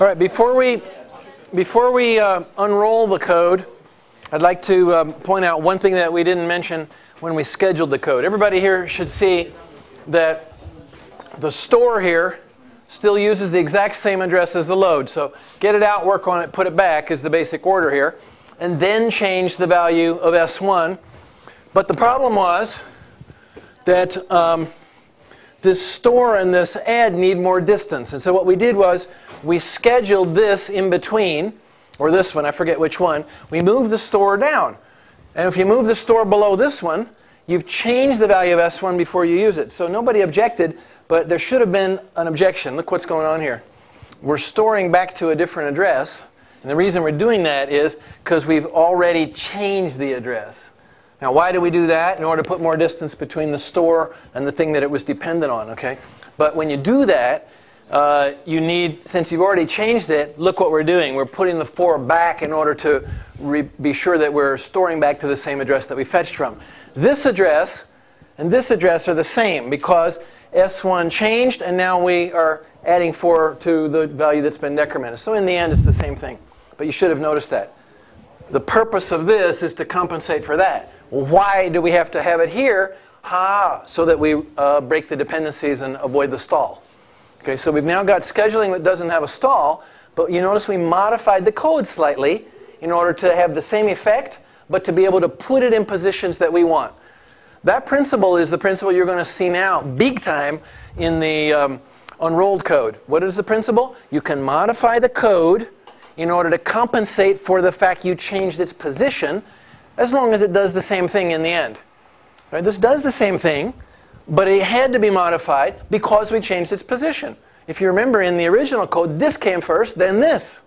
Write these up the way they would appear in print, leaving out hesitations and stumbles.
All right, before we unroll the code, I'd like to point out one thing that we didn't mention when we scheduled the code. Everybody here should see that the store here still uses the exact same address as the load. So get it out, work on it, put it back is the basic order here. And then change the value of S1. But the problem was that this store and this add need more distance. And so what we did was we scheduled this in between, or this one, I forget which one. We move the store down. And if you move the store below this one, you've changed the value of S1 before you use it. So nobody objected, but there should have been an objection. Look what's going on here. We're storing back to a different address. And the reason we're doing that is because we've already changed the address. Now, why do we do that? In order to put more distance between the store and the thing that it was dependent on, okay? But when you do that, you need, since you've already changed it, look what we're doing. We're putting the 4 back in order to be sure that we're storing back to the same address that we fetched from. This address and this address are the same because S1 changed and now we are adding 4 to the value that's been decremented. So in the end, it's the same thing. But you should have noticed that. The purpose of this is to compensate for that. Well, why do we have to have it here? So that we break the dependencies and avoid the stall. Okay, so we've now got scheduling that doesn't have a stall, but you notice we modified the code slightly in order to have the same effect, but to be able to put it in positions that we want. That principle is the principle you're going to see now big time in the unrolled code. What is the principle? You can modify the code in order to compensate for the fact you changed its position, as long as it does the same thing in the end. Right? This does the same thing, but it had to be modified because we changed its position. If you remember in the original code, this came first, then this.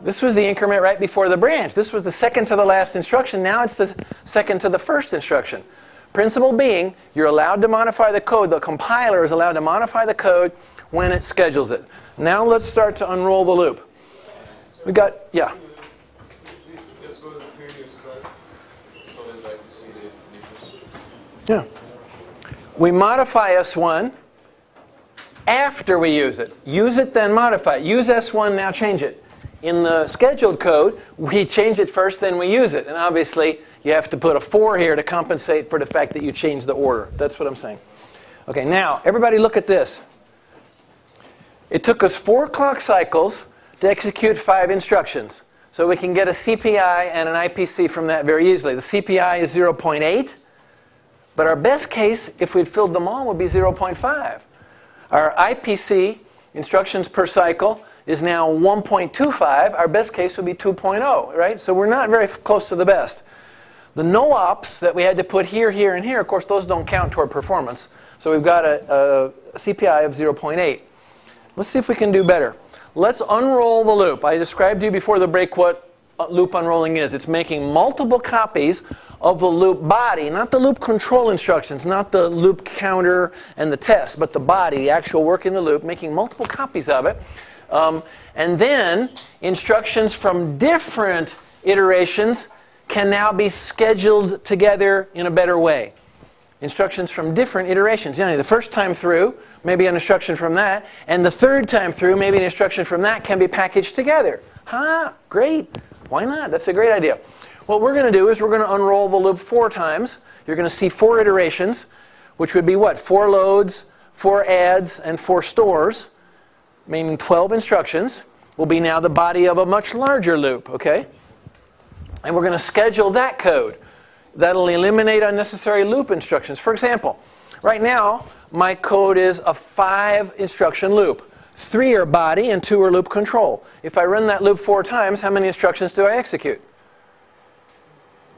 This was the increment right before the branch. This was the second to the last instruction. Now it's the second to the first instruction. Principle being, you're allowed to modify the code. The compiler is allowed to modify the code when it schedules it. Now let's start to unroll the loop. We got, yeah? Just go to the previous slide so that I can see the difference. Yeah. We modify S1 after we use it. Use it, then modify it. Use S1, now change it. In the scheduled code, we change it first, then we use it. And obviously, you have to put a 4 here to compensate for the fact that you changed the order. That's what I'm saying. Okay, now, everybody look at this. It took us 4 clock cycles to execute 5 instructions. So we can get a CPI and an IPC from that very easily. The CPI is 0.8. But our best case, if we'd filled them all, would be 0.5. Our IPC, instructions per cycle, is now 1.25. Our best case would be 2.0, right? So we're not very close to the best. The no-ops that we had to put here, here, and here, of course, those don't count toward performance. So we've got a CPI of 0.8. Let's see if we can do better. Let's unroll the loop. I described to you before the break what loop unrolling is. It's making multiple copies of the loop body, not the loop control instructions, not the loop counter and the test, but the body, the actual work in the loop, making multiple copies of it. And then instructions from different iterations can now be scheduled together in a better way. Instructions from different iterations. You know, the first time through, maybe an instruction from that, and the third time through, maybe an instruction from that can be packaged together. Great. Why not? That's a great idea. What we're going to do is we're going to unroll the loop 4 times. You're going to see 4 iterations, which would be what? 4 loads, 4 adds, and 4 stores, meaning 12 instructions, will be now the body of a much larger loop, okay? And we're going to schedule that code. That'll eliminate unnecessary loop instructions. For example, right now, my code is a 5 instruction loop. 3 are body and 2 are loop control. If I run that loop 4 times, how many instructions do I execute?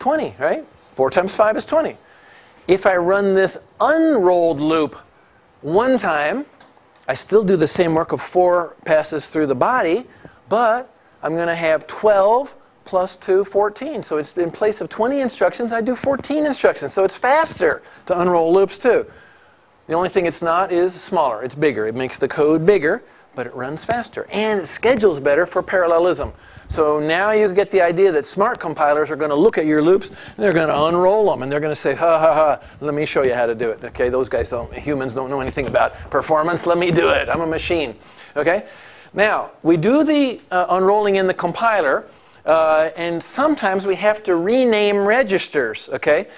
20, right? 4 times 5 is 20. If I run this unrolled loop 1 time, I still do the same work of 4 passes through the body, but I'm going to have 12 plus 2, 14. So it's in place of 20 instructions, I do 14 instructions. So it's faster to unroll loops too. The only thing it's not is smaller. It's bigger. It makes the code bigger, but it runs faster. And it schedules better for parallelism. So now you get the idea that smart compilers are going to look at your loops, and they're going to unroll them, and they're going to say, let me show you how to do it. Okay, those guys don't, humans don't know anything about performance. Let me do it. I'm a machine. Okay, Now, we do the unrolling in the compiler, and sometimes we have to rename registers, okay?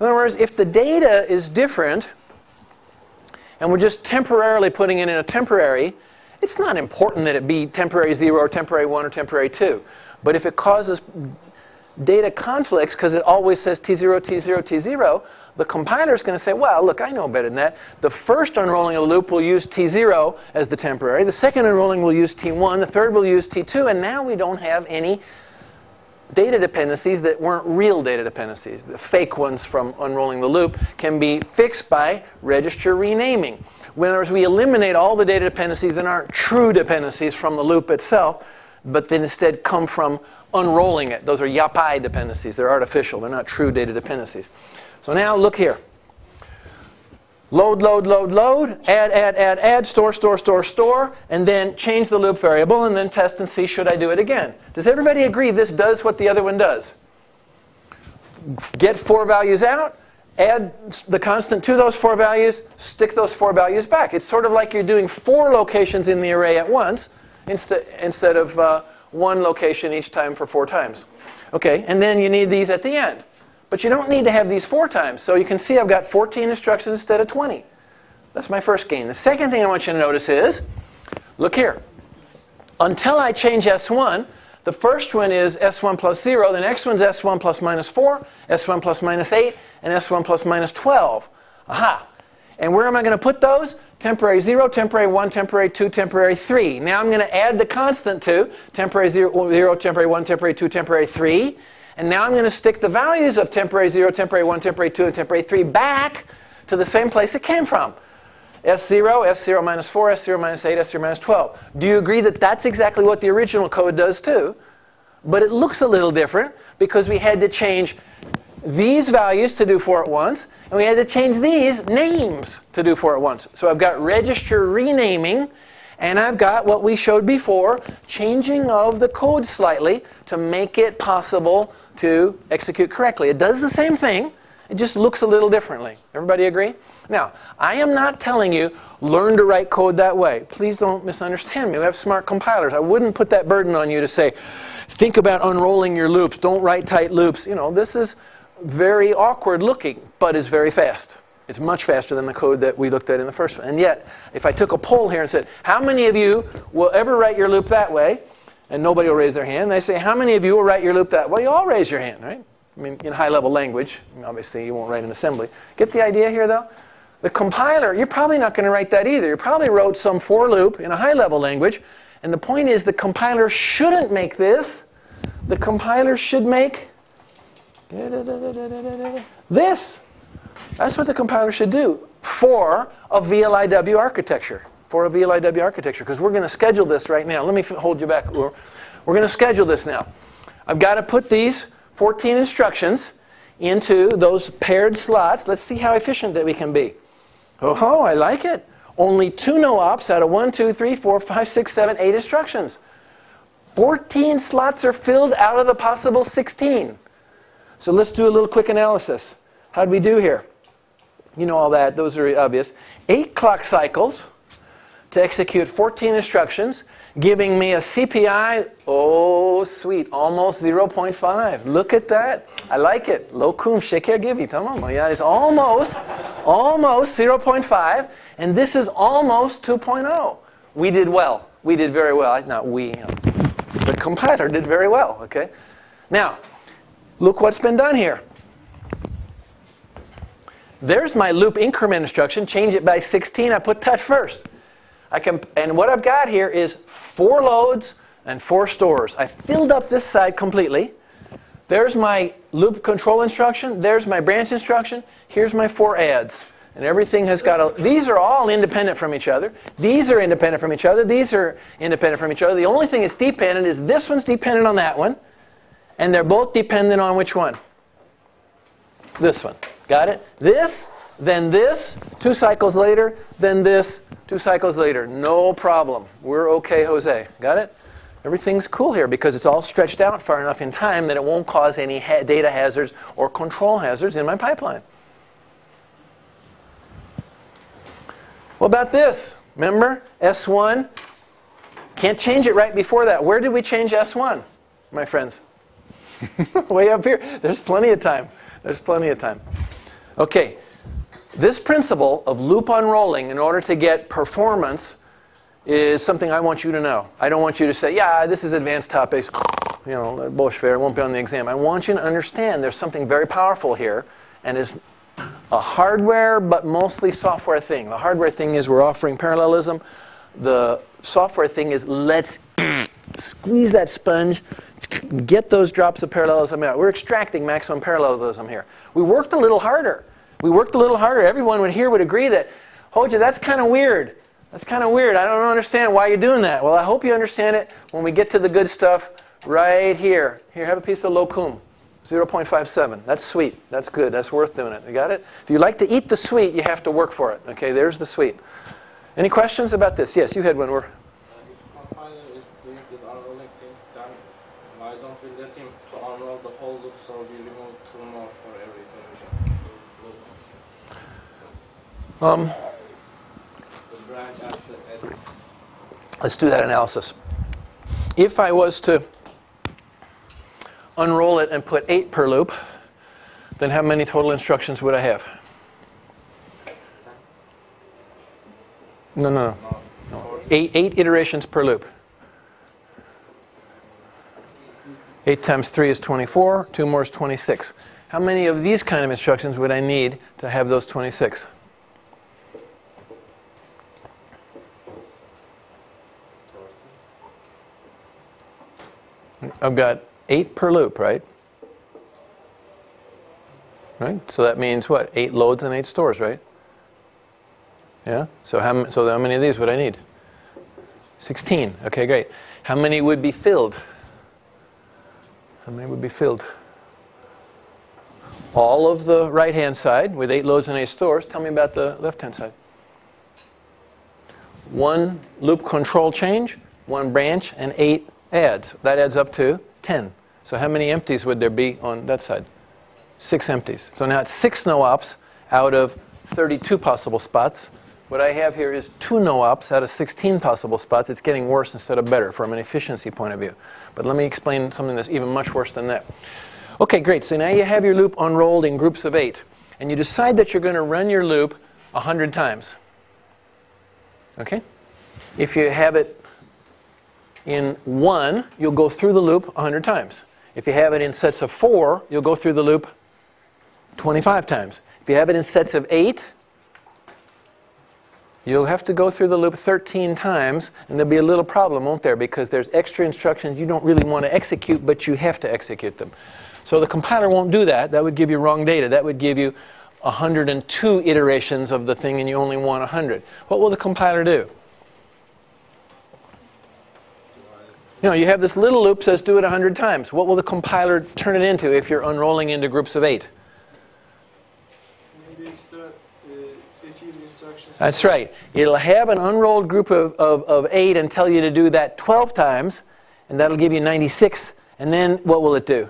In other words, if the data is different, and we're just temporarily putting it in a temporary, it's not important that it be temporary 0 or temporary 1 or temporary 2. But if it causes data conflicts, because it always says T0, T0, T0, the compiler is going to say, well, look, I know better than that. The first unrolling of the loop will use T0 as the temporary. The second unrolling will use T1. The third will use T2. And now we don't have any data dependencies that weren't real data dependencies. The fake ones from unrolling the loop can be fixed by register renaming. In other words, we eliminate all the data dependencies that aren't true dependencies from the loop itself, but then instead come from unrolling it. Those are YAPI dependencies. They're artificial. They're not true data dependencies. So now look here. Load, load, load, load, add, add, add, add, store, store, store, store, and then change the loop variable and then test and see should I do it again. Does everybody agree this does what the other one does? Get four values out, add the constant to those four values, stick those four values back. It's sort of like you're doing four locations in the array at once instead of one location each time for four times. Okay, and then you need these at the end. But you don't need to have these four times. So you can see I've got 14 instructions instead of 20. That's my first gain. The second thing I want you to notice is, look here. Until I change S1, the first one is S1 plus 0. The next one's S1 plus minus 4, S1 plus minus 8, and S1 plus minus 12. Aha. And where am I going to put those? Temporary 0, temporary 1, temporary 2, temporary 3. Now I'm going to add the constant to temporary 0, temporary 1, temporary 2, temporary 3. And now I'm going to stick the values of temporary 0, temporary 1, temporary 2, and temporary 3 back to the same place it came from. S0, S0 minus 4, S0 minus 8, S0 minus 12. Do you agree that that's exactly what the original code does too? But it looks a little different because we had to change these values to do 4 at once, and we had to change these names to do 4 at once. So I've got register renaming, and I've got what we showed before, changing of the code slightly to make it possible to execute correctly. It does the same thing. It just looks a little differently. Everybody agree? Now, I am not telling you, learn to write code that way. Please don't misunderstand me. We have smart compilers. I wouldn't put that burden on you to say, think about unrolling your loops. Don't write tight loops. You know, this is very awkward looking, but it's very fast. It's much faster than the code that we looked at in the first one. And yet, if I took a poll here and said, how many of you will ever write your loop that way? And nobody will raise their hand. And I say, how many of you will write your loop that way? You all raise your hand, right? I mean, in high-level language. Obviously, you won't write an assembly. Get the idea here, though? The compiler, you're probably not going to write that either. You probably wrote some for loop in a high-level language. And the point is the compiler shouldn't make this. The compiler should make this. That's what the compiler should do for a VLIW architecture, because we're going to schedule this right now. Let me hold you back. We're going to schedule this now. I've got to put these 14 instructions into those paired slots. Let's see how efficient that we can be. Oh, I like it. Only 2 no-ops out of 1, 2, 3, 4, 5, 6, 7, 8 instructions. 14 slots are filled out of the possible 16. So let's do a little quick analysis. How'd we do here? You know all that. Those are obvious. 8 clock cycles to execute 14 instructions, giving me a CPI, oh sweet, almost 0.5. Look at that. I like it. Locum şeker gibi, tamam mı? Yeah, it's almost 0.5, and this is almost 2.0. We did well. We did very well. Not we. The compiler did very well, okay? Now, look what's been done here. There's my loop increment instruction. Change it by 16. I put that first. And what I've got here is 4 loads and 4 stores. I filled up this side completely. There's my loop control instruction. There's my branch instruction. Here's my 4 adds. And everything has got a... These are all independent from each other. These are independent from each other. These are independent from each other. The only thing that's dependent is this one's dependent on that one. And they're both dependent on which one? This one. Got it? This, then this, 2 cycles later, then this, 2 cycles later. No problem. We're okay, Jose. Got it? Everything's cool here because it's all stretched out far enough in time that it won't cause any data hazards or control hazards in my pipeline. What about this? Remember? S1, Can't change it right before that. Where did we change S1, my friends? Way up here. There's plenty of time. There's plenty of time. Okay. This principle of loop unrolling in order to get performance is something I want you to know. I don't want you to say, yeah, this is advanced topics, you know, bullshit, it won't be on the exam. I want you to understand there's something very powerful here, and it's a hardware but mostly software thing. The hardware thing is we're offering parallelism. The software thing is let's squeeze that sponge, get those drops of parallelism out. We're extracting maximum parallelism here. We worked a little harder. We worked a little harder. Everyone here would agree that, Hoja, that's kind of weird. That's kind of weird. I don't understand why you're doing that. Well, I hope you understand it when we get to the good stuff right here. Here, have a piece of locum, 0.57. That's sweet. That's good. That's worth doing it. You got it? If you like to eat the sweet, you have to work for it. Okay, there's the sweet. Any questions about this? Yes, you had one. If compiler is doing this unrolling thing, then why don't we let him to unroll the whole loop so we remove two more for every iteration? Let's do that analysis. If I was to unroll it and put 8 per loop, then how many total instructions would I have? No. 8 iterations per loop. 8 times 3 is 24, 2 more is 26. How many of these kind of instructions would I need to have those 26? I've got 8 per loop, right? Right? So that means what? 8 loads and 8 stores, right? Yeah? So how many of these would I need? 16. Okay, great. How many would be filled? How many would be filled? All of the right-hand side with 8 loads and 8 stores. Tell me about the left-hand side. 1 loop control change, 1 branch, and 8 adds. That adds up to 10. So how many empties would there be on that side? 6 empties. So now it's 6 no-ops out of 32 possible spots. What I have here is 2 no-ops out of 16 possible spots. It's getting worse instead of better from an efficiency point of view. But let me explain something that's even much worse than that. Okay, great. So now you have your loop unrolled in groups of 8. And you decide that you're going to run your loop 100 times. Okay? If you have it in 1, you'll go through the loop 100 times. If you have it in sets of 4, you'll go through the loop 25 times. If you have it in sets of 8, you'll have to go through the loop 13 times, and there'll be a little problem, won't there? Because there's extra instructions you don't really want to execute, but you have to execute them. So the compiler won't do that. That would give you wrong data. That would give you 102 iterations of the thing, and you only want 100. What will the compiler do? You know, you have this little loop says do it 100 times. What will the compiler turn it into if you're unrolling into groups of 8? Maybe extra, if you have instructions. That's right. It'll have an unrolled group of 8 and tell you to do that 12 times, and that'll give you 96. And then what will it do?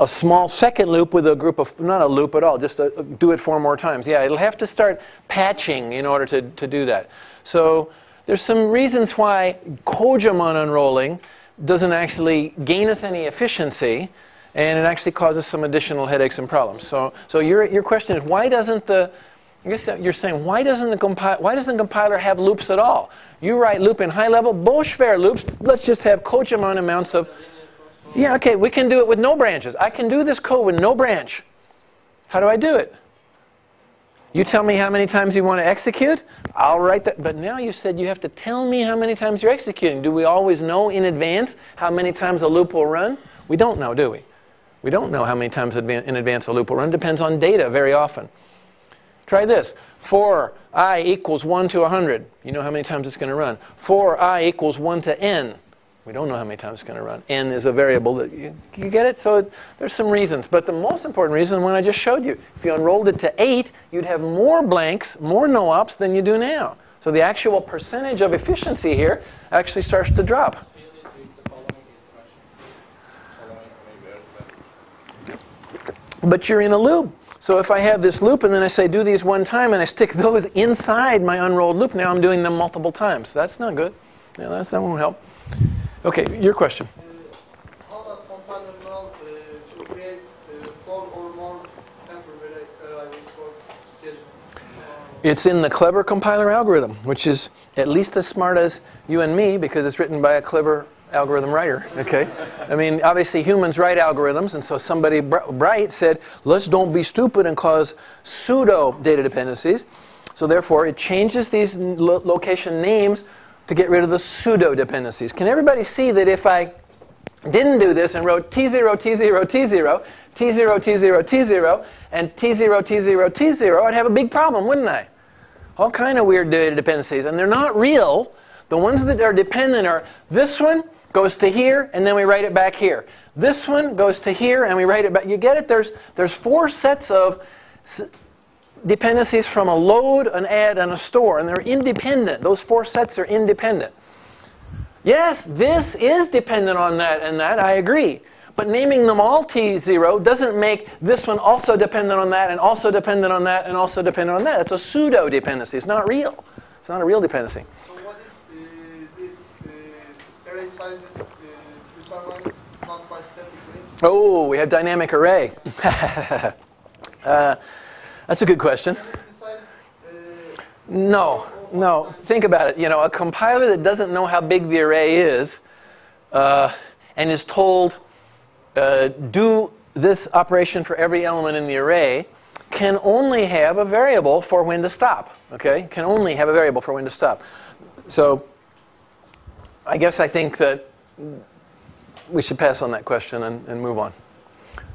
A small second loop with a group of, not a loop at all, just do it 4 more times. Yeah, it'll have to start patching in order to do that. So there's some reasons why Kojam on unrolling doesn't actually gain us any efficiency, and it actually causes some additional headaches and problems. So your question is, why doesn't the, I guess you're saying, why doesn't the compiler have loops at all? You write loop in high level, Boschwer loops, let's just have Kojam on amounts of, yeah, okay, we can do it with no branches. I can do this code with no branch. How do I do it? You tell me how many times you want to execute, I'll write that. But now you said you have to tell me how many times you're executing. Do we always know in advance how many times a loop will run? We don't know, do we? We don't know how many times in advance a loop will run. Depends on data very often. Try this. For I equals 1 to 100. You know how many times it's going to run. For I equals 1 to n. We don't know how many times it's going to run. N is a variable. That you get it? So there's some reasons. But the most important reason is the one I just showed you. If you unrolled it to 8, you'd have more blanks, more no-ops than you do now. So the actual percentage of efficiency here actually starts to drop. but you're in a loop. So if I have this loop and then I say do these one time and I stick those inside my unrolled loop, now I'm doing them multiple times. That's not good. Yeah, that won't help. Okay, your question. How does compiler know to create 4 or more temporary arrivals for schedule? It's in the clever compiler algorithm, which is at least as smart as you and me because it's written by a clever algorithm writer, okay? I mean, obviously humans write algorithms, and so somebody bright said, let's don't be stupid and cause pseudo data dependencies. So therefore, it changes these location names to get rid of the pseudo dependencies. Can everybody see that if I didn't do this and wrote T0, T0, T0, T0, T0, T0, and T0, T0, T0, I'd have a big problem, wouldn't I? All kind of weird data dependencies, and they're not real. The ones that are dependent are this one, goes to here, and then we write it back here. This one goes to here, and we write it back. You get it? There's 4 sets of dependencies from a load, an add, and a store, and they're independent. Those 4 sets are independent. Yes, this is dependent on that and that, I agree. But naming them all T0 doesn't make this one also dependent on that, and also dependent on that, and also dependent on that. It's a pseudo-dependency. It's not real. It's not a real dependency. Oh, we have dynamic array. That's a good question. No. Think about it. You know, a compiler that doesn't know how big the array is and is told do this operation for every element in the array can only have a variable for when to stop. Okay? Can only have a variable for when to stop. So I guess I think that we should pass on that question and move on.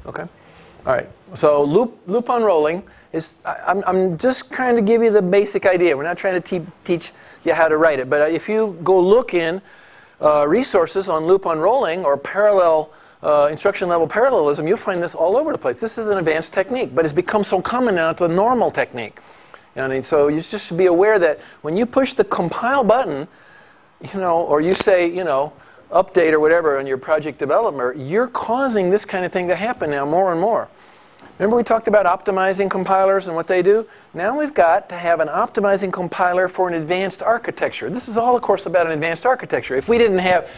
Okay? All right. So loop unrolling is, I'm just trying to give you the basic idea. We're not trying to teach you how to write it. But if you go look in resources on loop unrolling or parallel instruction level parallelism, you'll find this all over the place. This is an advanced technique, but it's become so common now it's a normal technique. And so you just should be aware that when you push the compile button, you know, or you say, you know, update or whatever in your project developer, you're causing this kind of thing to happen now more and more. Remember we talked about optimizing compilers and what they do? Now we've got to have an optimizing compiler for an advanced architecture. This is all, of course, about an advanced architecture. If we didn't have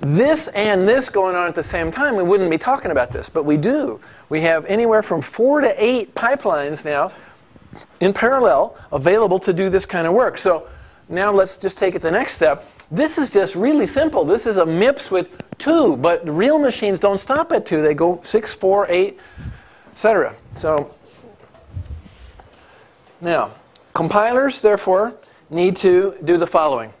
this and this going on at the same time, we wouldn't be talking about this, but we do. We have anywhere from 4 to 8 pipelines now in parallel available to do this kind of work. So now let's just take it the next step. This is just really simple. This is a MIPS with 2, but real machines don't stop at 2. They go 6, 4, 8, etc. So now, compilers, therefore, need to do the following.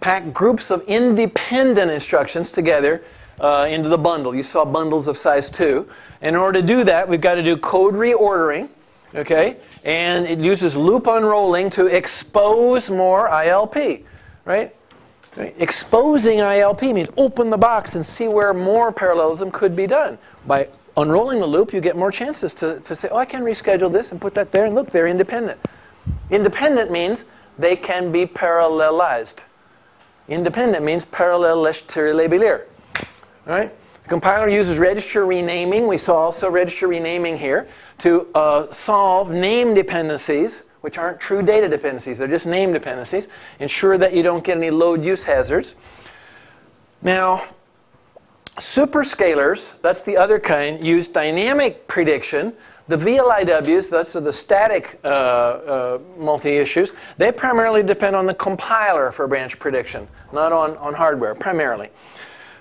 Pack groups of independent instructions together into the bundle. You saw bundles of size 2. In order to do that, we've got to do code reordering. Okay? And it uses loop unrolling to expose more ILP. Right? Right. Exposing ILP means open the box and see where more parallelism could be done. By unrolling the loop, you get more chances to say, oh, I can reschedule this and put that there, and look, they're independent. Independent means they can be parallelized. Independent means parallelistirilebilir. All right? The compiler uses register renaming. We saw also register renaming here to solve name dependencies, which aren't true data dependencies. They're just name dependencies. Ensure that you don't get any load use hazards. Now, superscalars, that's the other kind, use dynamic prediction. The VLIWs, that's the static multi-issues, they primarily depend on the compiler for branch prediction, not on hardware, primarily.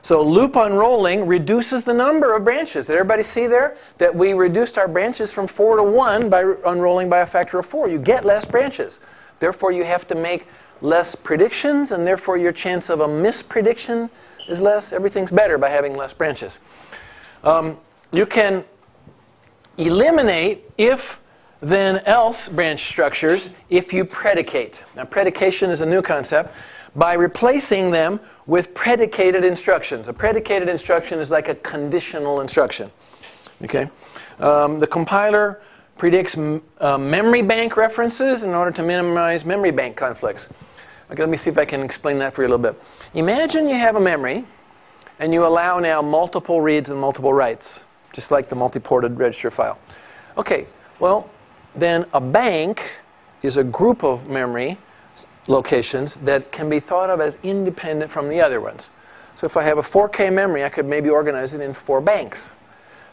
So loop unrolling reduces the number of branches. Did everybody see there that we reduced our branches from 4 to 1 by unrolling by a factor of 4? You get less branches. Therefore, you have to make less predictions, and therefore your chance of a misprediction is less. Everything's better by having less branches. You can eliminate if, then, else branch structures if you predicate. Now, predication is a new concept, by replacing them with predicated instructions. A predicated instruction is like a conditional instruction. Okay? The compiler predicts memory bank references in order to minimize memory bank conflicts. Okay, let me see if I can explain that for you a little bit. Imagine you have a memory and you allow now multiple reads and multiple writes, just like the multi-ported register file. Okay, well, then a bank is a group of memory locations that can be thought of as independent from the other ones. So if I have a 4K memory, I could maybe organize it in 4 banks.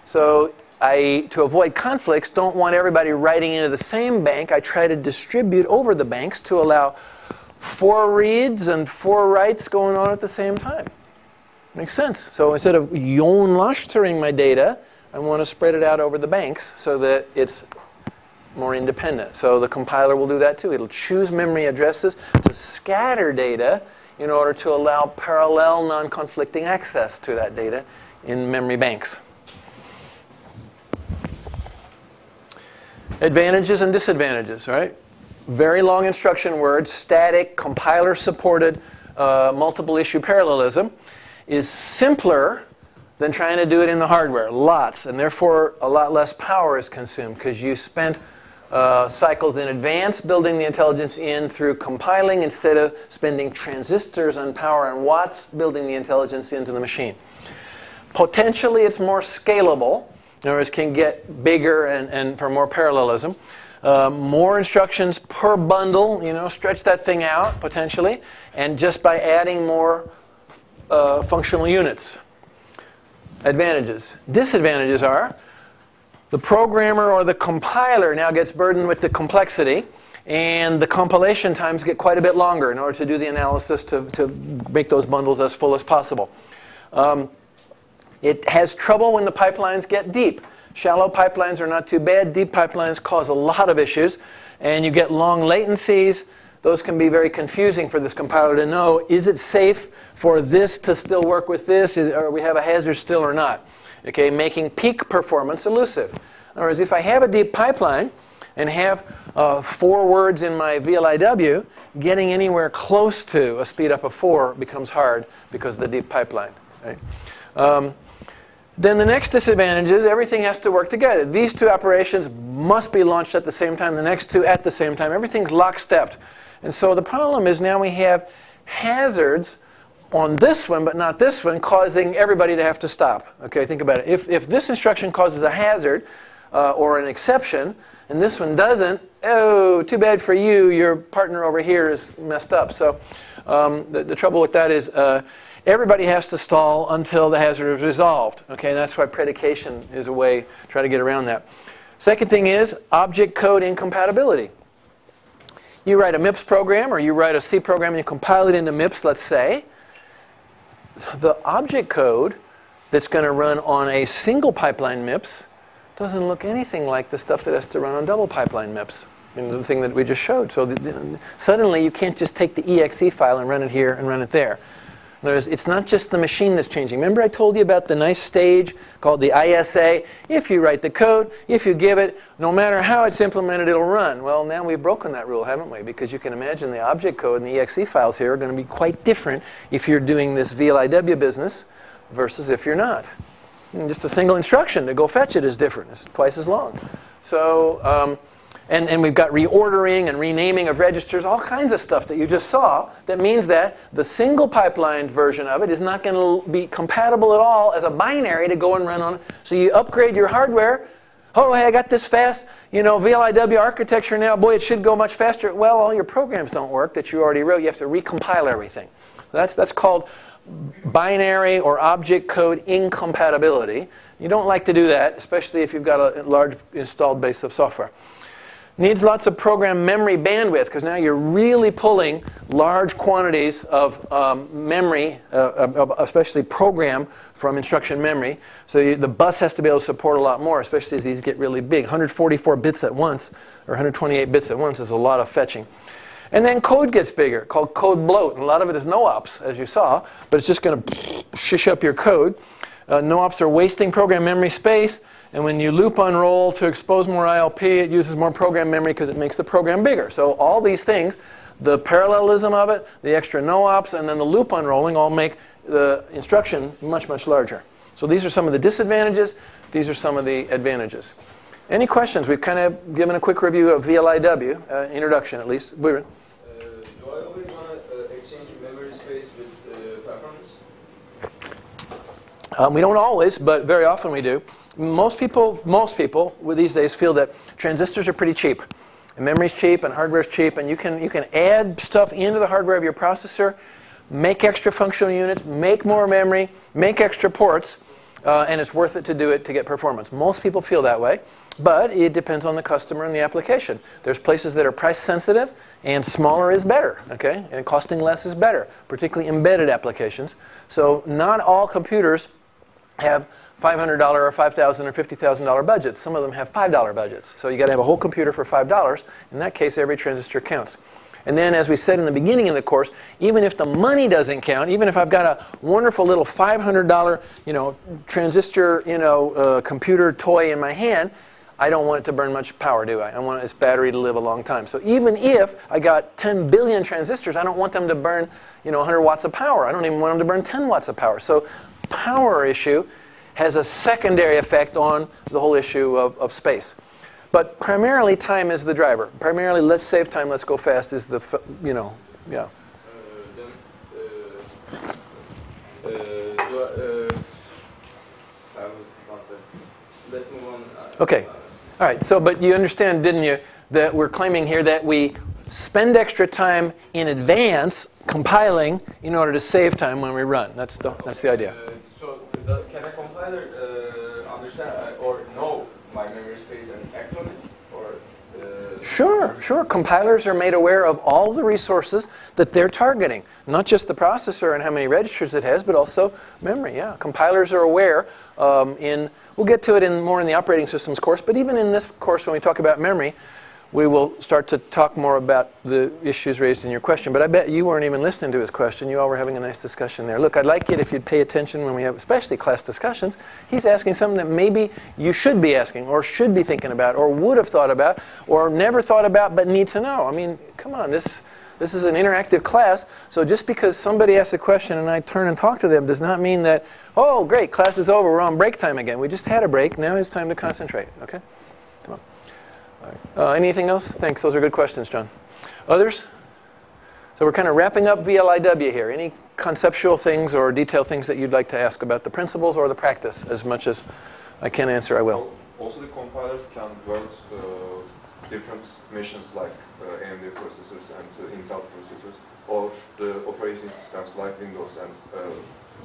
So to avoid conflicts, don't want everybody writing into the same bank. I try to distribute over the banks to allow 4 reads and 4 writes going on at the same time. Makes sense. So instead of jonlashtering my data, I want to spread it out over the banks so that it's more independent. So the compiler will do that too. It'll choose memory addresses to scatter data in order to allow parallel, non-conflicting access to that data in memory banks. Advantages and disadvantages, right? Very long instruction words, static, compiler-supported, multiple issue parallelism is simpler than trying to do it in the hardware. Lots, and therefore a lot less power is consumed because you spent cycles in advance building the intelligence in through compiling instead of spending transistors on power and watts building the intelligence into the machine. Potentially it's more scalable. In other words, can get bigger and for more parallelism. More instructions per bundle, you know, stretch that thing out potentially, and just by adding more functional units. Advantages. Disadvantages are the programmer or the compiler now gets burdened with the complexity, and the compilation times get quite a bit longer in order to do the analysis to make those bundles as full as possible. It has trouble when the pipelines get deep. Shallow pipelines are not too bad. Deep pipelines cause a lot of issues, and you get long latencies. Those can be very confusing for this compiler to know, is it safe for this to still work with this, or we have a hazard still or not? Okay, making peak performance elusive. Whereas if I have a deep pipeline and have 4 words in my VLIW, getting anywhere close to a speed up of 4 becomes hard because of the deep pipeline. Right? Then the next disadvantage is everything has to work together. These 2 operations must be launched at the same time, the next 2 at the same time. Everything's lockstepped. And so the problem is now we have hazards on this one, but not this one, causing everybody to have to stop. Okay, think about it. If this instruction causes a hazard or an exception, and this one doesn't, oh, too bad for you. Your partner over here is messed up. So the trouble with that is everybody has to stall until the hazard is resolved. Okay, and that's why predication is a way to try to get around that. Second thing is object code incompatibility. You write a MIPS program or you write a C program and you compile it into MIPS, let's say. The object code that's going to run on a single pipeline MIPS doesn't look anything like the stuff that has to run on double pipeline MIPS. I mean, the thing that we just showed. So suddenly you can't just take the exe file and run it here and run it there. It's not just the machine that's changing. Remember I told you about the nice stage called the ISA? If you write the code, if you give it, no matter how it's implemented, it'll run. Well, now we've broken that rule, haven't we? Because you can imagine the object code and the exe files here are going to be quite different if you're doing this VLIW business versus if you're not. And just a single instruction to go fetch it is different. It's twice as long. So, and we've got reordering and renaming of registers, all kinds of stuff that you just saw. That means that the single pipeline version of it is not going to be compatible at all as a binary to go and run on. So you upgrade your hardware. Oh, hey, I got this fast, you know, VLIW architecture now. Boy, it should go much faster. Well, all your programs don't work that you already wrote. You have to recompile everything. That's called binary or object code incompatibility. You don't like to do that, especially if you've got a large installed base of software. Needs lots of program memory bandwidth because now you're really pulling large quantities of memory, especially program from instruction memory. So the bus has to be able to support a lot more, especially as these get really big. 144 bits at once or 128 bits at once is a lot of fetching. And then code gets bigger, called code bloat. And a lot of it is no-ops, as you saw, but it's just going to shish up your code. No-ops are wasting program memory space. And when you loop unroll to expose more ILP, it uses more program memory because it makes the program bigger. So all these things, the parallelism of it, the extra no-ops, and then the loop unrolling all make the instruction much, much larger. So these are some of the disadvantages. These are some of the advantages. Any questions? We've kind of given a quick review of VLIW, introduction at least. Do I always want to exchange memory space with performance? We don't always, but very often we do. Most people these days feel that transistors are pretty cheap. And memory's cheap and hardware's cheap, and you can add stuff into the hardware of your processor, make extra functional units, make more memory, make extra ports, and it's worth it to do it to get performance. Most people feel that way, but it depends on the customer and the application. There's places that are price sensitive, and smaller is better, okay? And costing less is better, particularly embedded applications. So not all computers have $500 or $5,000 or $50,000 budgets. Some of them have $5 budgets. So you got to have a whole computer for $5. In that case, every transistor counts. And then, as we said in the beginning of the course, even if the money doesn't count, even if I've got a wonderful little $500, transistor, computer toy in my hand, I don't want it to burn much power, do I? I want its battery to live a long time. So even if I got 10 billion transistors, I don't want them to burn, 100 watts of power. I don't even want them to burn 10 watts of power. So power issue has a secondary effect on the whole issue of space. But primarily, time is the driver. Primarily, let's save time, let's go fast is the, yeah. Let's move on. Okay. All right. So, but you understand, didn't you, that we're claiming here that we spend extra time in advance compiling in order to save time when we run. That's the idea. Can a compiler understand or know my memory space and act on it? Or Sure. Compilers are made aware of all the resources that they're targeting, not just the processor and how many registers it has, but also memory. Yeah, compilers are aware. We'll get to it more in the operating systems course, but even in this course, when we talk about memory, we will start to talk more about the issues raised in your question. But I bet you weren't even listening to his question. You all were having a nice discussion there. Look, I'd like it if you'd pay attention when we have especially class discussions. He's asking something that maybe you should be asking or should be thinking about or would have thought about or never thought about but need to know. I mean, come on, this is an interactive class. So just because somebody asks a question and I turn and talk to them does not mean that, oh, great, class is over. We're on break time again. We just had a break. Now it's time to concentrate, okay? Come on. Anything else? Thanks. Those are good questions, John. Others? So we're kind of wrapping up VLIW here. Any conceptual things or detailed things that you'd like to ask about the principles or the practice? As much as I can answer, I will. Also, the compilers can build different machines like AMD processors and Intel processors, or the operating systems like Windows and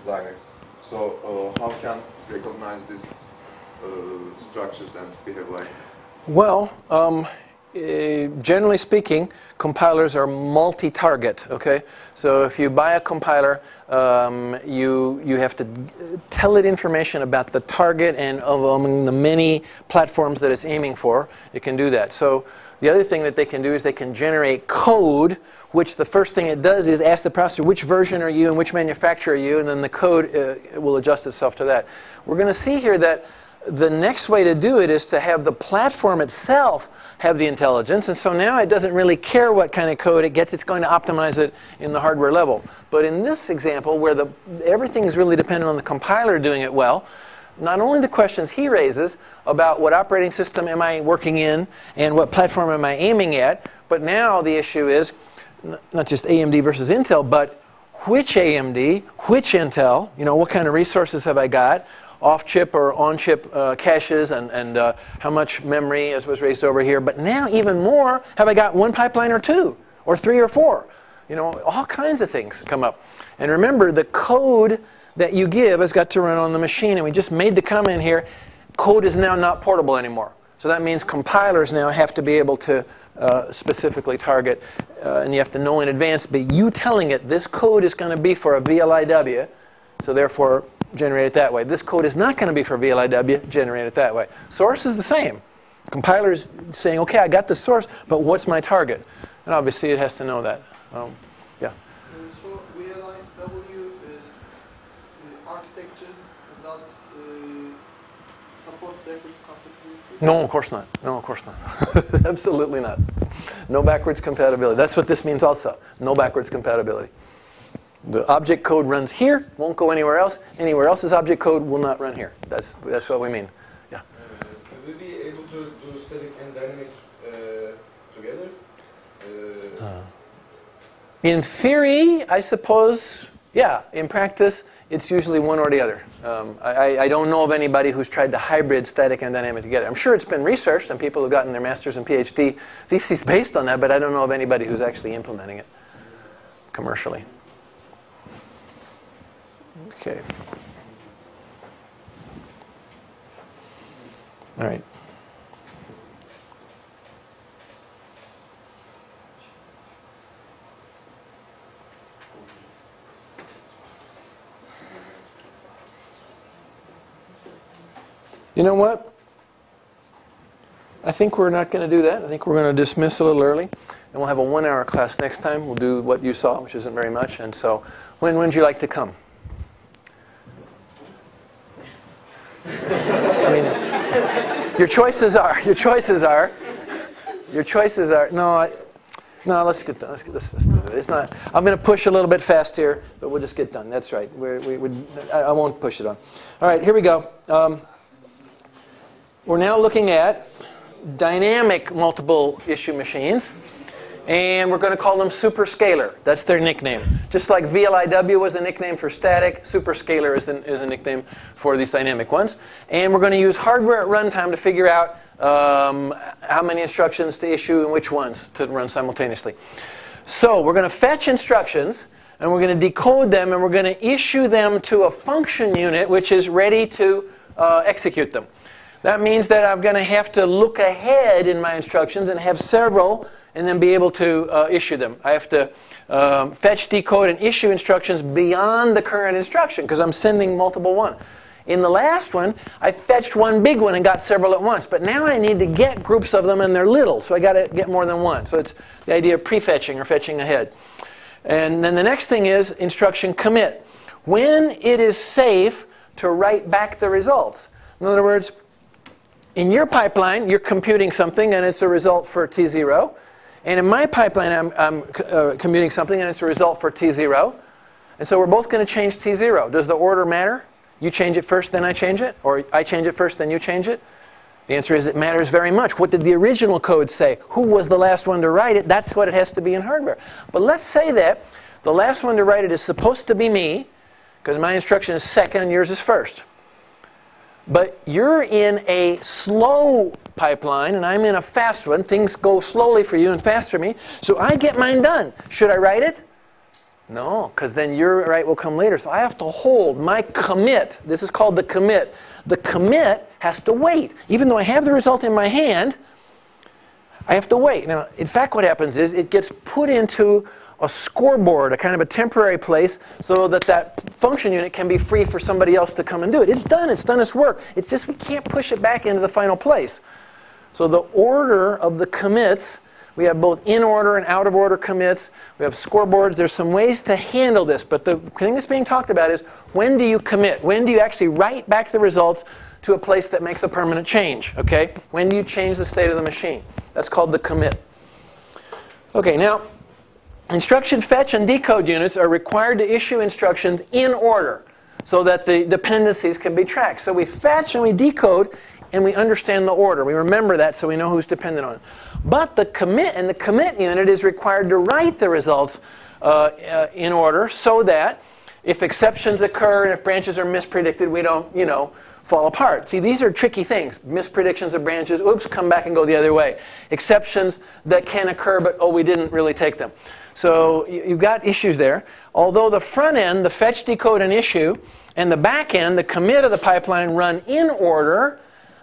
Linux. So how can recognize these structures and behave like? Well, generally speaking, compilers are multi-target, okay? So if you buy a compiler, you have to tell it information about the target and among the many platforms that it's aiming for. It can do that. So the other thing that they can do is they can generate code, which the first thing it does is ask the processor, which version are you and which manufacturer are you, and then the code will adjust itself to that. We're going to see here that the next way to do it is to have the platform itself have the intelligence, and so now it doesn't really care what kind of code it gets. It's going to optimize it in the hardware level. But in this example, where everything is really dependent on the compiler doing it well, not only the questions he raises about what operating system am I working in and what platform am I aiming at, but now the issue is not just AMD versus Intel, but which AMD, which Intel, what kind of resources have I got, off-chip or on-chip caches and how much memory, as was raised over here. But now even more, have I got one pipeline or two or three or four? All kinds of things come up. And remember, the code that you give has got to run on the machine. And we just made the comment here, code is now not portable anymore. So that means compilers now have to be able to specifically target. And you have to know in advance, but you telling it this code is going to be for a VLIW, so therefore generate it that way. This code is not going to be for VLIW, generate it that way. Source is the same. Compiler is saying, okay, I got the source, but what's my target? And obviously it has to know that. Yeah. So VLIW is architectures that support backwards compatibility? No, of course not. No, of course not. Absolutely not. No backwards compatibility. That's what this means also. No backwards compatibility. The object code runs here, won't go anywhere else. Anywhere else's object code will not run here. That's what we mean. Yeah. Will we be able to do static and dynamic together? In theory, I suppose, yeah. In practice, It's usually one or the other. I don't know of anybody who's tried to hybrid static and dynamic together. I'm sure it's been researched and people have gotten their master's and PhD theses based on that, but I don't know of anybody who's actually implementing it commercially. Okay. All right. You know what? I think we're not going to do that. I think we're going to dismiss a little early. And we'll have a 1-hour class next time. We'll do what you saw, which isn't very much. And so when would you like to come? I mean, your choices are, no, let's get done. Let's do it. It's not, I'm going to push a little bit fast here, but we'll just get done. That's right. I won't push it on. All right, here we go. We're now looking at dynamic multiple issue machines, and we're going to call them superscalar. That's their nickname. Just like VLIW was a nickname for static, superscalar is a nickname for these dynamic ones. And we're going to use hardware at runtime to figure out how many instructions to issue and which ones to run simultaneously. So we're going to fetch instructions, and we're going to decode them, and we're going to issue them to a function unit which is ready to execute them. That means that I'm going to have to look ahead in my instructions and have several and then be able to issue them. I have to fetch, decode, and issue instructions beyond the current instruction because I'm sending multiple one. In the last one, I fetched one big one and got several at once. But now I need to get groups of them and they're little, so I got to get more than one. So it's the idea of prefetching or fetching ahead. And then the next thing is instruction commit. When it is safe to write back the results. In other words, in your pipeline, you're computing something, and it's a result for T0. And in my pipeline, I'm computing something, and it's a result for T0. And so we're both going to change T0. Does the order matter? You change it first, then I change it? Or I change it first, then you change it? The answer is it matters very much. What did the original code say? Who was the last one to write it? That's what it has to be in hardware. But let's say that the last one to write it is supposed to be me, because my instruction is second and yours is first. But you're in a slow pipeline, and I'm in a fast one. Things go slowly for you and fast for me. So I get mine done. Should I write it? No, because then your write will come later. So I have to hold my commit. This is called the commit. The commit has to wait. Even though I have the result in my hand, I have to wait. Now, in fact, what happens is it gets put into a scoreboard, a kind of a temporary place, so that that function unit can be free for somebody else to come and do it. It's done its work. It's just we can't push it back into the final place. So the order of the commits, we have both in order and out of order commits. We have scoreboards. There's some ways to handle this, but the thing that's being talked about is when do you commit? When do you actually write back the results to a place that makes a permanent change, okay? When do you change the state of the machine? That's called the commit. Okay, now, instruction fetch and decode units are required to issue instructions in order so that the dependencies can be tracked. So we fetch and we decode and we understand the order. We remember that so we know who's dependent on it. But the commit and the commit unit is required to write the results in order so that if exceptions occur and if branches are mispredicted, we don't, you know, fall apart. See, these are tricky things. Mispredictions of branches, oops, come back and go the other way. Exceptions that can occur, but oh, we didn't really take them. So you've got issues there. Although the front end, the fetch, decode, and issue, and the back end, the commit of the pipeline, run in order,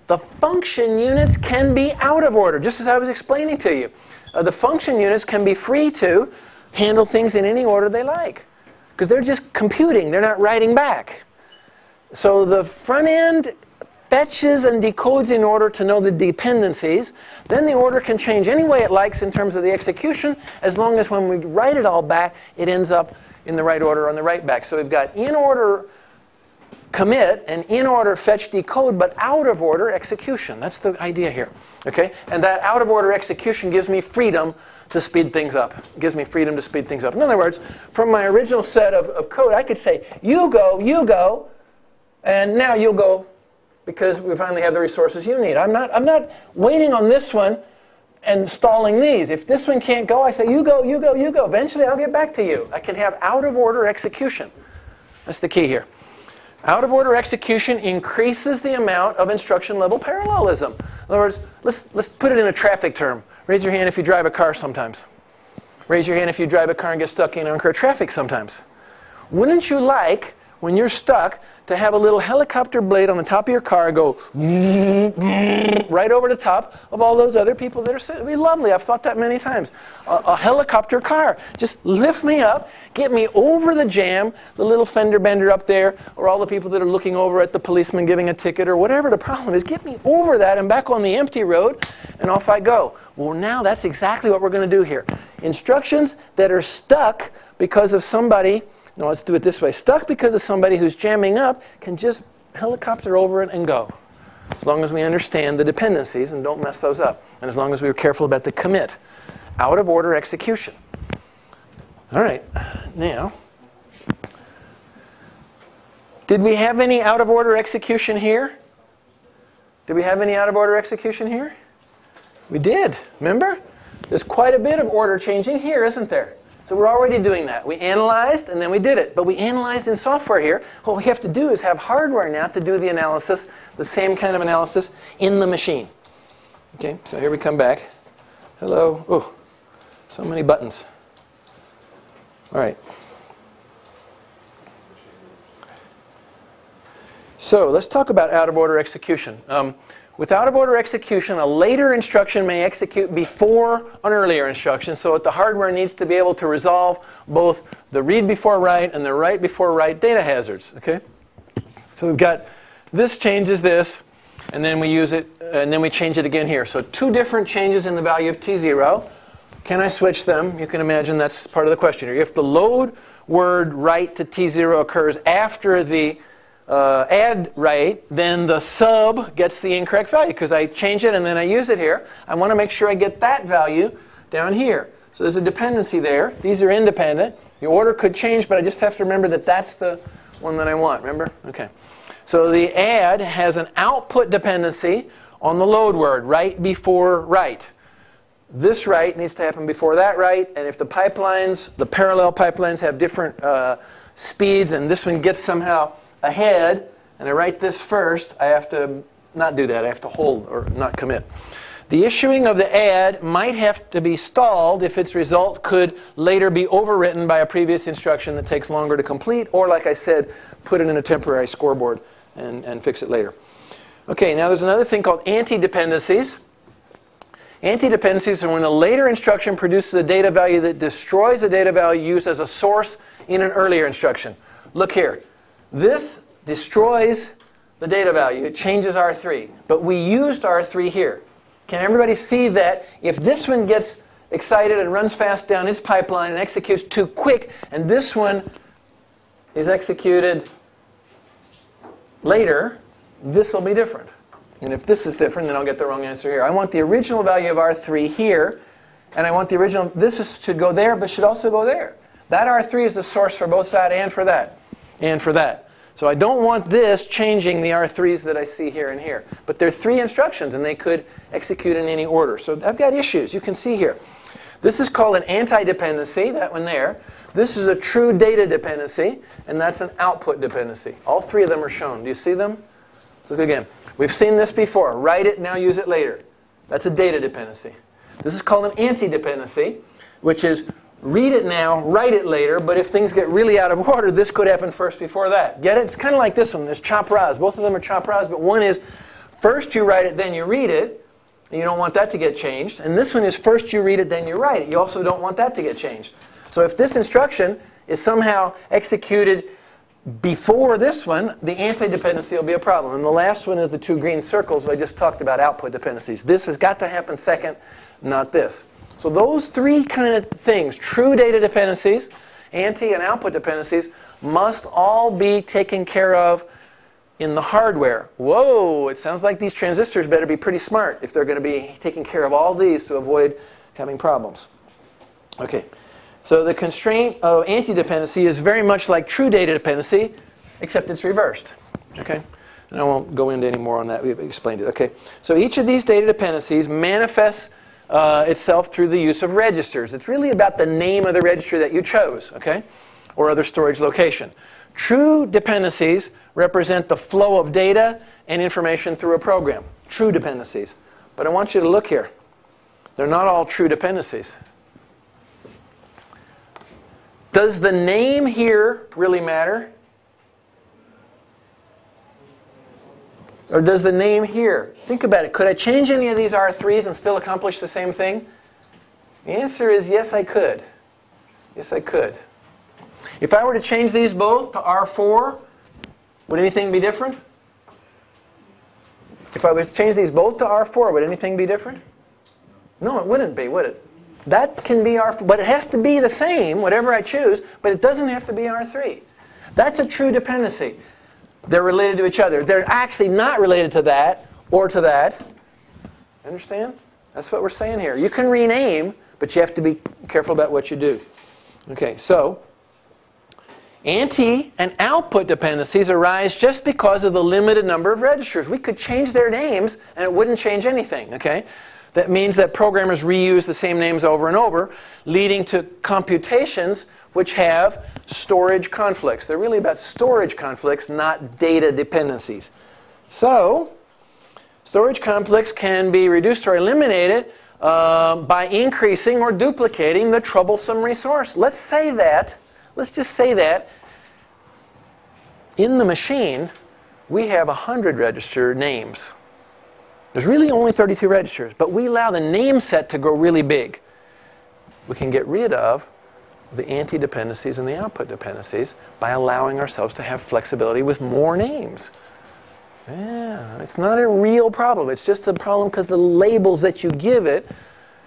the function units can be out of order, just as I was explaining to you. The function units can be free to handle things in any order they like, because they're just computing. They're not writing back. So the front end fetches and decodes in order to know the dependencies. Then the order can change any way it likes in terms of the execution, as long as when we write it all back, it ends up in the right order on the write back. So we've got in order commit and in order fetch decode, but out of order execution. That's the idea here. Okay? And that out of order execution gives me freedom to speed things up. It gives me freedom to speed things up. In other words, from my original set of code, I could say, you go, and now you'll go, because we finally have the resources you need. I'm not waiting on this one and stalling these. If this one can't go, I say, you go, you go, you go. Eventually, I'll get back to you. I can have out-of-order execution. That's the key here. Out-of-order execution increases the amount of instruction-level parallelism. In other words, let's put it in a traffic term. Raise your hand if you drive a car sometimes. Raise your hand if you drive a car and get stuck in unclear traffic sometimes. Wouldn't you like, when you're stuck, to have a little helicopter blade on the top of your car go right over the top of all those other people that are sitting? It would be lovely. I've thought that many times. A helicopter car. Just lift me up, get me over the jam, the little fender bender up there, or all the people that are looking over at the policeman giving a ticket or whatever the problem is. Get me over that and back on the empty road, and off I go. Well, now that's exactly what we're going to do here. Instructions that are stuck because of somebody. No, let's do it this way. Stuck because of somebody who's jamming up can just helicopter over it and go. As long as we understand the dependencies and don't mess those up. And as long as we were careful about the commit. Out of order execution. All right. Now, did we have any out of order execution here? Did we have any out of order execution here? We did. Remember? There's quite a bit of order changing here, isn't there? So we're already doing that. We analyzed and then we did it. But we analyzed in software here. What we have to do is have hardware now to do the analysis, the same kind of analysis, in the machine. Okay, so here we come back. Hello. Oh, so many buttons. All right. So let's talk about out-of-order execution. With out-of-order execution, a later instruction may execute before an earlier instruction, so that the hardware needs to be able to resolve both the read before write and the write before write data hazards. Okay, so we've got this changes this, and then we use it, and then we change it again here. So two different changes in the value of T0. Can I switch them? You can imagine that's part of the question here. If the load word write to T0 occurs after the add write, then the sub gets the incorrect value because I change it and then I use it here. I want to make sure I get that value down here. So there's a dependency there. These are independent. The order could change, but I just have to remember that that's the one that I want. Remember? Okay. So the add has an output dependency on the load word, right before write. This write needs to happen before that write, and if the pipelines, the parallel pipelines have different speeds, and this one gets somehow ahead, and I write this first, I have to not do that. I have to hold or not commit. The issuing of the add might have to be stalled if its result could later be overwritten by a previous instruction that takes longer to complete, or like I said, put it in a temporary scoreboard and fix it later. Okay, now there's another thing called anti-dependencies. Anti-dependencies are when a later instruction produces a data value that destroys a data value used as a source in an earlier instruction. Look here. This destroys the data value. It changes R3. But we used R3 here. Can everybody see that if this one gets excited and runs fast down its pipeline and executes too quick, and this one is executed later, this will be different. And if this is different, then I'll get the wrong answer here. I want the original value of R3 here, and I want the original. This should go there, but should also go there. That R3 is the source for both that and for that. And for that. So I don't want this changing the R3s that I see here and here. But there are three instructions, and they could execute in any order. So I've got issues. You can see here. This is called an anti-dependency, that one there. This is a true data dependency, and that's an output dependency. All three of them are shown. Do you see them? Let's look again. We've seen this before. Write it, now use it later. That's a data dependency. This is called an anti-dependency, which is read it now, write it later, but if things get really out of order, this could happen first before that. Get it? It's kind of like this one. There's chop ras. Both of them are chop ras, but one is first you write it, then you read it. And you don't want that to get changed. And this one is first you read it, then you write it. You also don't want that to get changed. So if this instruction is somehow executed before this one, the anti-dependency will be a problem. And the last one is the two green circles I just talked about, output dependencies. This has got to happen second, not this. So those three kind of things, true data dependencies, anti and output dependencies, must all be taken care of in the hardware. Whoa, it sounds like these transistors better be pretty smart if they're going to be taking care of all these to avoid having problems. Okay, so the constraint of anti-dependency is very much like true data dependency, except it's reversed. Okay. And I won't go into any more on that. We've explained it. Okay, so each of these data dependencies manifests itself through the use of registers. It's really about the name of the register that you chose, okay, or other storage location. True dependencies represent the flow of data and information through a program. True dependencies. But I want you to look here. They're not all true dependencies. Does the name here really matter? Or does the name here? Think about it. Could I change any of these R3s and still accomplish the same thing? The answer is yes, I could. Yes, I could. If I were to change these both to R4, would anything be different? If I were to change these both to R4, would anything be different? No, it wouldn't be, would it? That can be R4, but it has to be the same, whatever I choose, but it doesn't have to be R3. That's a true dependency. They're related to each other. They're actually not related to that or to that. Understand? That's what we're saying here. You can rename, but you have to be careful about what you do. Okay, so ante and output dependencies arise just because of the limited number of registers. We could change their names and it wouldn't change anything, okay? That means that programmers reuse the same names over and over, leading to computations which have storage conflicts. They're really about storage conflicts, not data dependencies. So, storage conflicts can be reduced or eliminated by increasing or duplicating the troublesome resource. Let's say that, let's just say that in the machine we have 100 register names. There's really only 32 registers, but we allow the name set to grow really big. We can get rid of the anti-dependencies and the output dependencies by allowing ourselves to have flexibility with more names. Yeah, it's not a real problem. It's just a problem because the labels that you give it,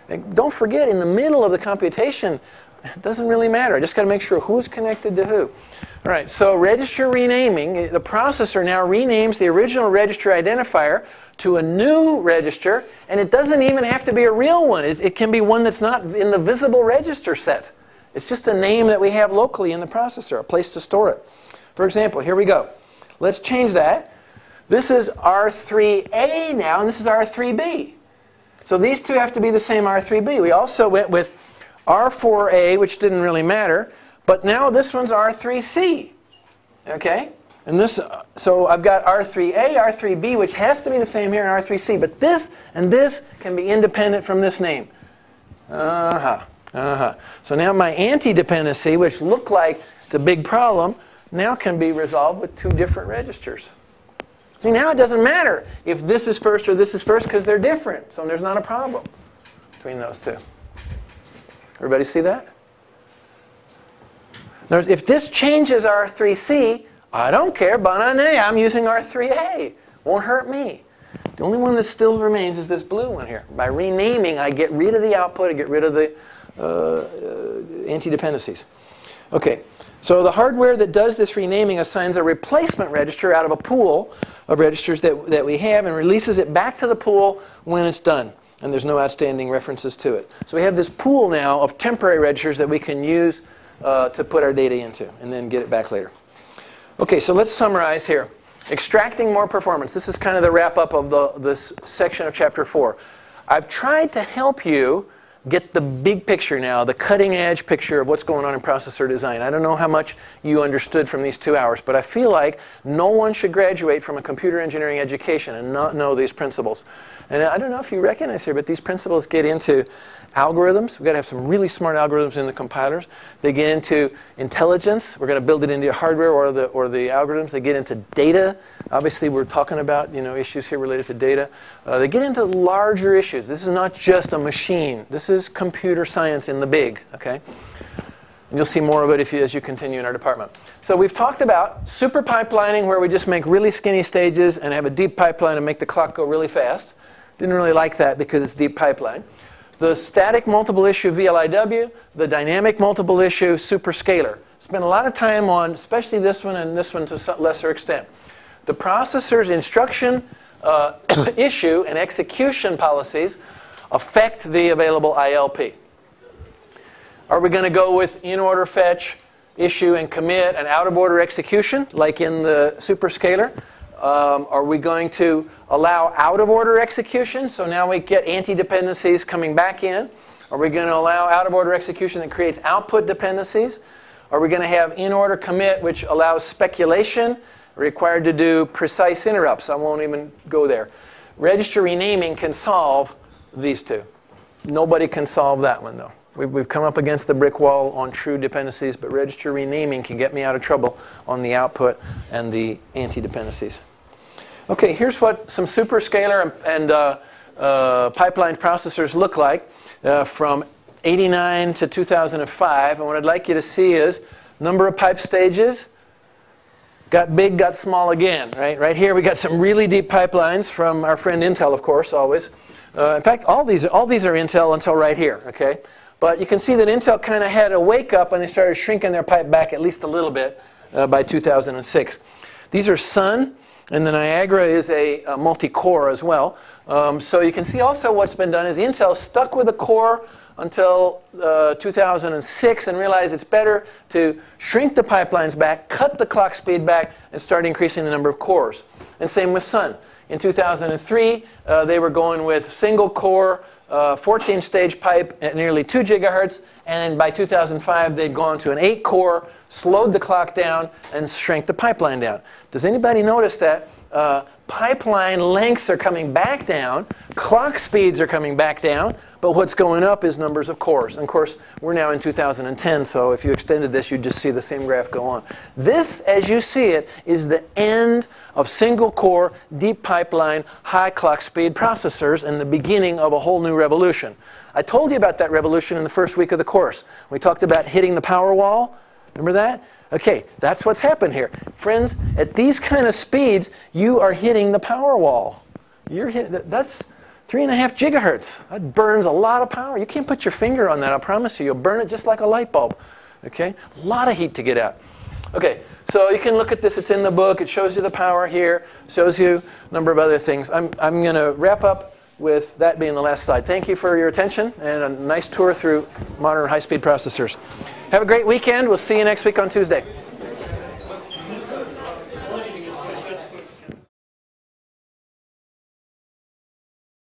and don't forget, in the middle of the computation, it doesn't really matter. I just got to make sure who's connected to who. All right, so register renaming. The processor now renames the original register identifier to a new register, and it doesn't even have to be a real one. It can be one that's not in the visible register set. It's just a name that we have locally in the processor, a place to store it. For example, here we go. Let's change that. This is R3A now, and this is R3B. So these two have to be the same R3B. We also went with R4A, which didn't really matter, but now this one's R3C, okay? And this, so I've got R3A, R3B, which has to be the same here, and R3C, but this and this can be independent from this name. So now my anti-dependency, which looked like it's a big problem, now can be resolved with two different registers. See, now it doesn't matter if this is first or this is first because they're different, so there's not a problem between those two. Everybody see that? If this changes R3C, I don't care, banane, I'm using R3A. Won't hurt me. The only one that still remains is this blue one here. By renaming, I get rid of the output, I get rid of the anti-dependencies. Okay, so the hardware that does this renaming assigns a replacement register out of a pool of registers that we have and releases it back to the pool when it's done. And there's no outstanding references to it. So we have this pool now of temporary registers that we can use to put our data into and then get it back later. Okay, so let's summarize here. Extracting more performance. This is kind of the wrap-up of this section of Chapter 4. I've tried to help you get the big picture now, the cutting-edge picture of what's going on in processor design. I don't know how much you understood from these 2 hours, but I feel like no one should graduate from a computer engineering education and not know these principles. And I don't know if you recognize here, but these principles get into algorithms. We've got to have some really smart algorithms in the compilers. They get into intelligence. We're going to build it into hardware or the algorithms. They get into data. Obviously, we're talking about, you know, issues here related to data. They get into larger issues. This is not just a machine. This is computer science in the big, okay? And you'll see more of it as you continue in our department. So we've talked about super pipelining, where we just make really skinny stages and have a deep pipeline and make the clock go really fast. Didn't really like that because it's deep pipeline. The static multiple issue VLIW, the dynamic multiple issue superscalar. Spent a lot of time on, especially this one and this one to a lesser extent. The processor's instruction issue and execution policies affect the available ILP. Are we going to go with in-order fetch, issue, and commit, and out-of-order execution, like in the superscalar? Are we going to allow out-of-order execution? So now we get anti-dependencies coming back in. Are we going to allow out-of-order execution that creates output dependencies? Are we going to have in-order commit, which allows speculation, required to do precise interrupts? I won't even go there. Register renaming can solve these two. Nobody can solve that one, though. We've come up against the brick wall on true dependencies, but register renaming can get me out of trouble on the output and the anti-dependencies. Okay, here's what some superscalar and pipeline processors look like from 89 to 2005. And what I'd like you to see is number of pipe stages, got big, got small again. Right here we got some really deep pipelines from our friend Intel, of course, always. In fact, all these are Intel until right here. Okay, but you can see that Intel kind of had a wake up and they started shrinking their pipe back at least a little bit by 2006. These are Sun. And the Niagara is a multi-core as well. So you can see also what's been done is Intel stuck with a core until 2006 and realized it's better to shrink the pipelines back, cut the clock speed back, and start increasing the number of cores. And same with Sun. In 2003, they were going with single core, 14-stage pipe at nearly 2 gigahertz. And by 2005, they'd gone to an 8-core, slowed the clock down, and shrank the pipeline down. Does anybody notice that pipeline lengths are coming back down, clock speeds are coming back down, but what's going up is numbers of cores. And of course, we're now in 2010, so if you extended this, you'd just see the same graph go on. This, as you see it, is the end of single-core, deep pipeline, high clock speed processors and the beginning of a whole new revolution. I told you about that revolution in the first week of the course. We talked about hitting the power wall. Remember that? Okay, that's what's happened here. Friends, at these kind of speeds, you are hitting the power wall. That's 3.5 gigahertz. That burns a lot of power. You can't put your finger on that, I promise you. You'll burn it just like a light bulb. Okay? A lot of heat to get out. Okay, so you can look at this. It's in the book. It shows you the power here. Shows you a number of other things. I'm going to wrap up with that being the last slide. Thank you for your attention and a nice tour through modern high-speed processors. Have a great weekend. We'll see you next week on Tuesday.